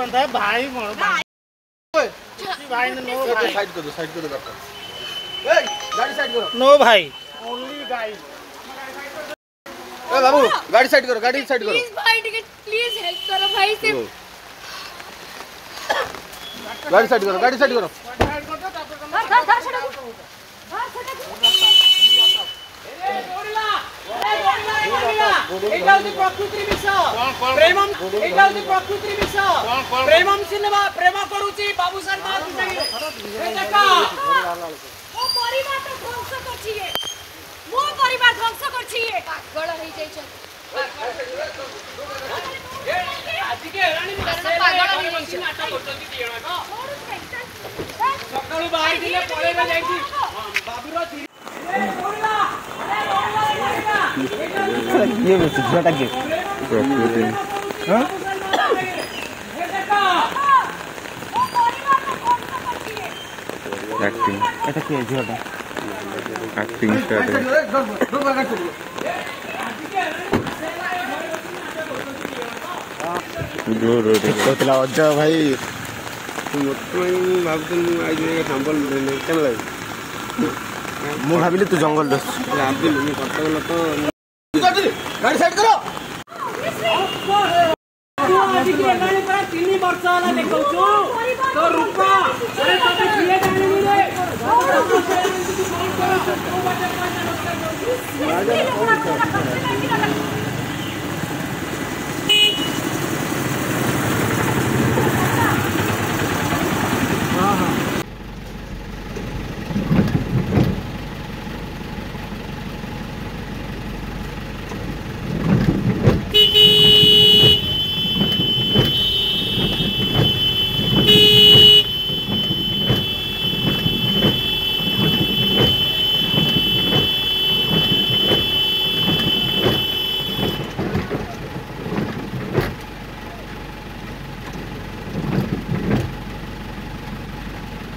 बंदा है भाई मोर भाई नो भाई साइड कर दो ए गाड़ी साइड करो नो भाई ओनली गाइस ए बाबू गाड़ी साइड करो भाई टिकट प्लीज हेल्प करो भाई से गाड़ी साइड करो प्रेमम सिनेमा प्रेम करूची बाबू शर्मा मो परिवार तो ध्वंस करछि ये मो परिवार ध्वंस करछि ये पागल होई जाई छ आज के रानी पागल होई मनसे नाटक करछति देना तो सकाळू बाहेर दिले पळेला जाईती बाबू रो ए बोलला ये बेटा छोटा के हां एक्टिंग এটা কি জোড়া एक्टिंग স্টার দুবার কাট চলো জোর তোলা অজা ভাই তুই ভাবছিস আজ থেকে সাম্বল কেন লাগে মু ভাবিলে তুই জঙ্গল দছ রামদিন নি করতে গেল তো গাড়ি সাইড করো আদি কি গাড়ি পর 3 বছর হলা দেখাউছো তো রূপা আরে তুমি দিয়ে জানি রে রাজা